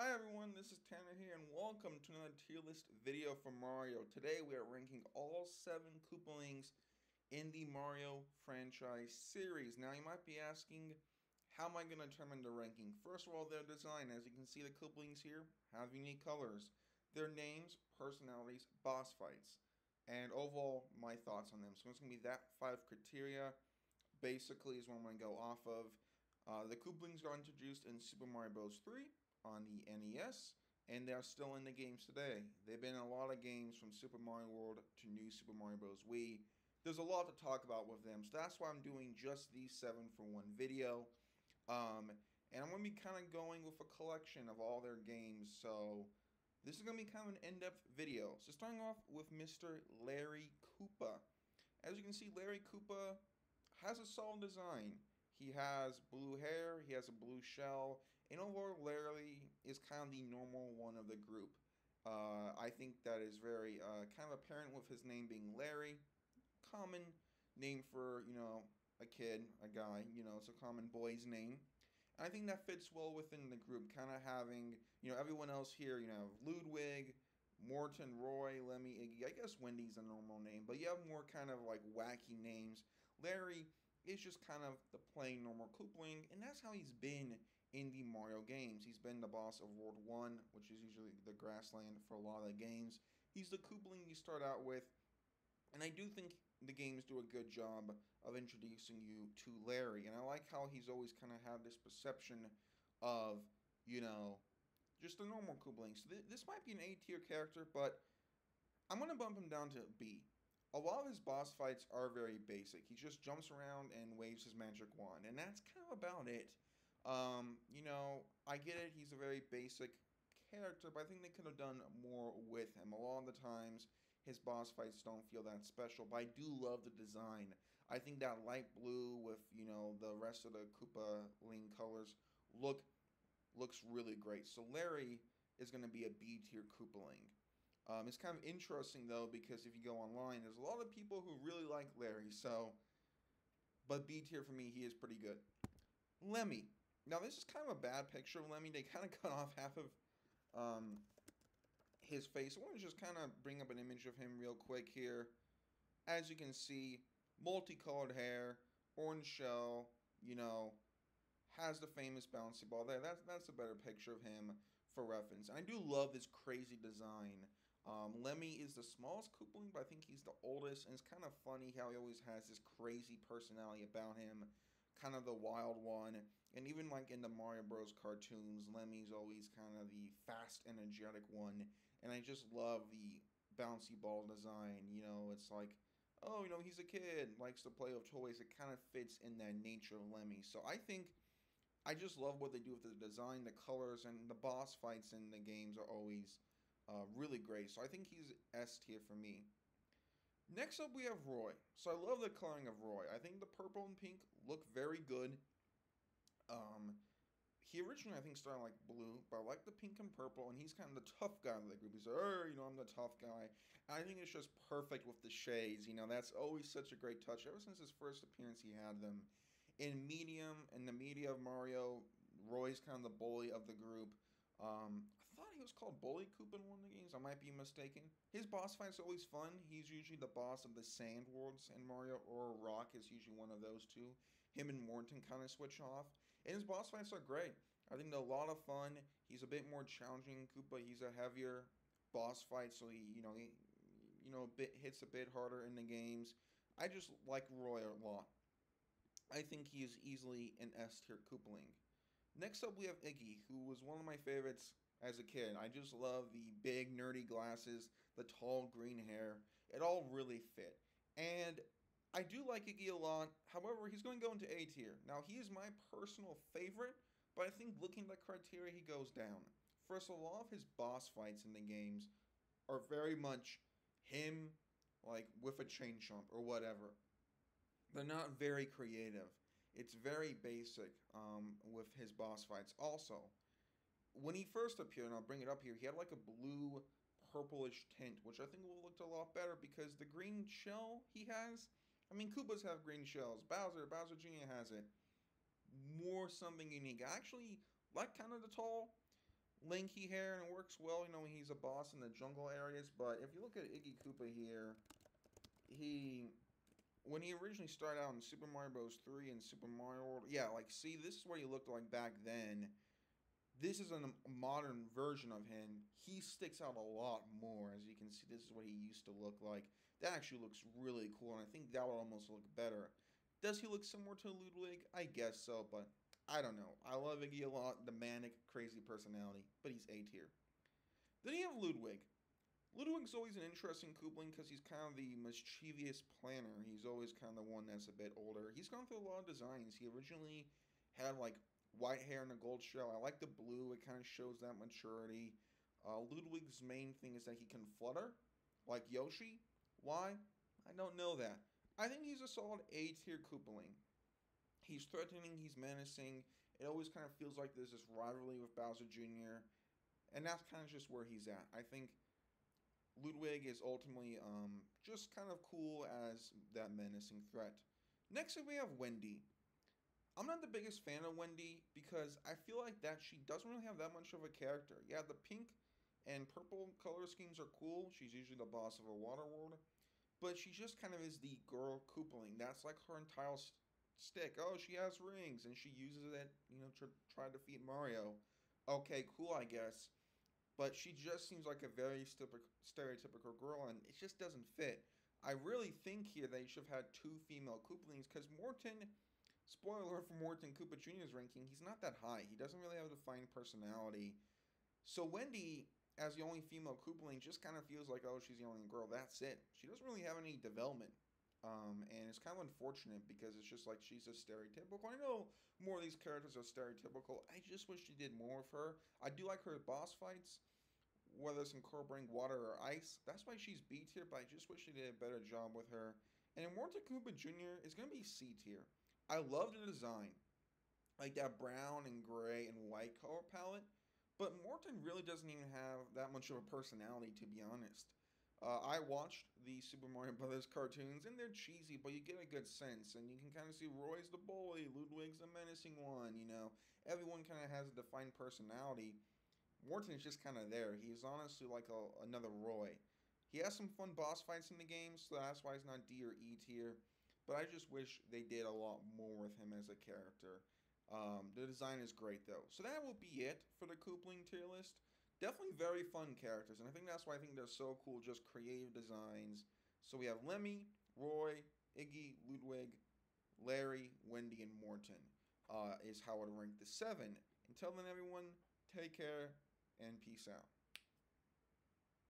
Hi everyone, this is Tanner here and welcome to another tier list video for Mario. Today we are ranking all 7 Koopalings in the Mario franchise series. Now you might be asking, how am I going to determine the ranking? First of all, their design. As you can see, the Koopalings here have unique colors. Their names, personalities, boss fights, and overall my thoughts on them. So it's going to be that 5 criteria basically is what I'm going to go off of. The Koopalings got introduced in Super Mario Bros. 3. On the NES, and they're still in the games today. They've been in a lot of games from Super Mario World to New Super Mario Bros. Wii. There's a lot to talk about with them, so that's why I'm doing just these 7 for one video. And I'm going to be kind of going with a collection of all their games, so this is going to be kind of an in-depth video. So starting off with Mr. Larry Koopa. As you can see, Larry Koopa has a solid design. He has blue hair, he has a blue shell, and overall Larry is kind of the normal one of the group. I think that is very kind of apparent with his name being Larry. Common name for, you know, a kid, a guy, you know, it's a common boy's name. And I think that fits well within the group, kind of having, you know, everyone else here, you know, Ludwig, Morton, Roy, Lemmy, Iggy. I guess Wendy's a normal name, but you have more kind of like wacky names. Larry is just kind of the plain normal Koopaling, and that's how he's been in the Mario games. He's been the boss of World 1, which is usually the grassland for a lot of the games. He's the Koopaling you start out with, and I do think the games do a good job of introducing you to Larry, and I like how he's always kind of had this perception of, you know, just a normal Koopaling. So this might be an A-tier character, but I'm going to bump him down to B. A lot of his boss fights are very basic. He just jumps around and waves his magic wand, and that's kind of about it. You know, I get it, he's a very basic character, but I think they could have done more with him. A lot of the times, his boss fights don't feel that special, but I do love the design. I think that light blue with, you know, the rest of the Koopaling colors looks really great. So Larry is going to be a B-tier Koopaling. It's kind of interesting, though, because if you go online, there's a lot of people who really like Larry, so... But B tier for me, he is pretty good. Lemmy. Now, this is kind of a bad picture of Lemmy. They kind of cut off half of his face. I want to just kind of bring up an image of him real quick here. As you can see, multicolored hair, orange shell, you know, has the famous bouncy ball there. That's a better picture of him for reference. And I do love this crazy design. Lemmy is the smallest Koopaling, but I think he's the oldest, and it's kind of funny how he always has this crazy personality about him, kind of the wild one, and even like in the Mario Bros. Cartoons, Lemmy's always kind of the fast, energetic one, and I just love the bouncy ball design. You know, it's like, oh, you know, he's a kid, likes to play with toys. It kind of fits in that nature of Lemmy, so I think I just love what they do with the design, the colors, and the boss fights in the games are always... really great. So I think he's S tier for me. Next up we have Roy. So I love the coloring of Roy. I think the purple and pink look very good. He originally I think started like blue, but I like the pink and purple, and he's kind of the tough guy in the group. He's like, oh, you know, I'm the tough guy. And I think it's just perfect with the shades. You know, that's always such a great touch. Ever since his first appearance he had them. In the media of Mario, Roy's kind of the bully of the group. I thought he was called Bully Koopa in one of the games. I might be mistaken. His boss fight is always fun. He's usually the boss of the sand worlds in Mario, or rock is usually one of those two. Him and Morton kind of switch off. And his boss fights are great. I think they're a lot of fun. He's a bit more challenging Koopa. He's a heavier boss fight, so he hits a bit harder in the games. I just like Roy a lot. I think he is easily an S tier Koopaling. Next up, we have Iggy, who was one of my favorites as a kid. I just love the big, nerdy glasses, the tall green hair. It all really fit. And I do like Iggy a lot. However, he's going to go into A tier. Now, he is my personal favorite, but I think looking at the criteria, he goes down. First of all, his boss fights in the games are very much him, like, with a chain chomp or whatever. They're not very creative. It's very basic with his boss fights. Also, when he first appeared, and I'll bring it up here, he had like a blue purplish tint, which I think will look a lot better because the green shell he has, I mean, Koopas have green shells. Bowser Jr. has it. More something unique. I actually like kind of the tall lanky hair, and it works well, you know, when he's a boss in the jungle areas. But if you look at Iggy Koopa here, when he originally started out in Super Mario Bros. 3 and Super Mario World, yeah, like, see, this is what he looked like back then. This is a modern version of him. He sticks out a lot more. As you can see, this is what he used to look like. That actually looks really cool, and I think that would almost look better. Does he look similar to Ludwig? I guess so, but I don't know. I love Iggy a lot, the manic, crazy personality, but he's A tier. Then you have Ludwig. Ludwig's always an interesting Koopaling because he's kind of the mischievous planner. He's always kind of the one that's a bit older. He's gone through a lot of designs. He originally had, like, white hair and a gold shell. I like the blue. It kind of shows that maturity. Ludwig's main thing is that he can flutter, like Yoshi. Why? I don't know that. I think he's a solid A tier Koopaling. He's threatening. He's menacing. It always kind of feels like there's this rivalry with Bowser Jr. And that's kind of just where he's at. I think Ludwig is ultimately just kind of cool as that menacing threat. Next up, we have Wendy. I'm not the biggest fan of Wendy because I feel like that she doesn't really have that much of a character. Yeah, the pink and purple color schemes are cool. She's usually the boss of a water world. But she just kind of is the girl Koopaling. That's like her entire stick. Oh, she has rings and she uses it, you know, to try to defeat Mario. Okay, cool, I guess. But she just seems like a very stereotypical girl, and it just doesn't fit. I really think here they should have had two female Koopalings, because Morton, spoiler alert for Morton Koopa Jr.'s ranking, he's not that high. He doesn't really have a defined personality. So Wendy, as the only female Koopaling, just kind of feels like, oh, she's the only girl. That's it. She doesn't really have any development. And it's kind of unfortunate because it's just like she's a stereotypical. I know more of these characters are stereotypical. I just wish she did more of her. I do like her boss fights, whether it's incorporating water or ice. That's why she's B tier, but I just wish she did a better job with her. And Morton Koopa Jr. is going to be C tier. I love the design, like that brown and gray and white color palette, but Morton really doesn't even have that much of a personality, to be honest. I watched the Super Mario Brothers cartoons, and they're cheesy, but you get a good sense, and you can kind of see Roy's the bully, Ludwig's the menacing one, you know. Everyone kind of has a defined personality. Morton's just kind of there. He's honestly like another Roy. He has some fun boss fights in the game, so that's why he's not D or E tier, but I just wish they did a lot more with him as a character. The design is great, though. So that will be it for the Koopaling tier list. Definitely very fun characters, and I think that's why I think they're so cool, just creative designs. So we have Lemmy, Roy, Iggy, Ludwig, Larry, Wendy, and Morton is how I would rank the 7. Until then, everyone, take care, and peace out.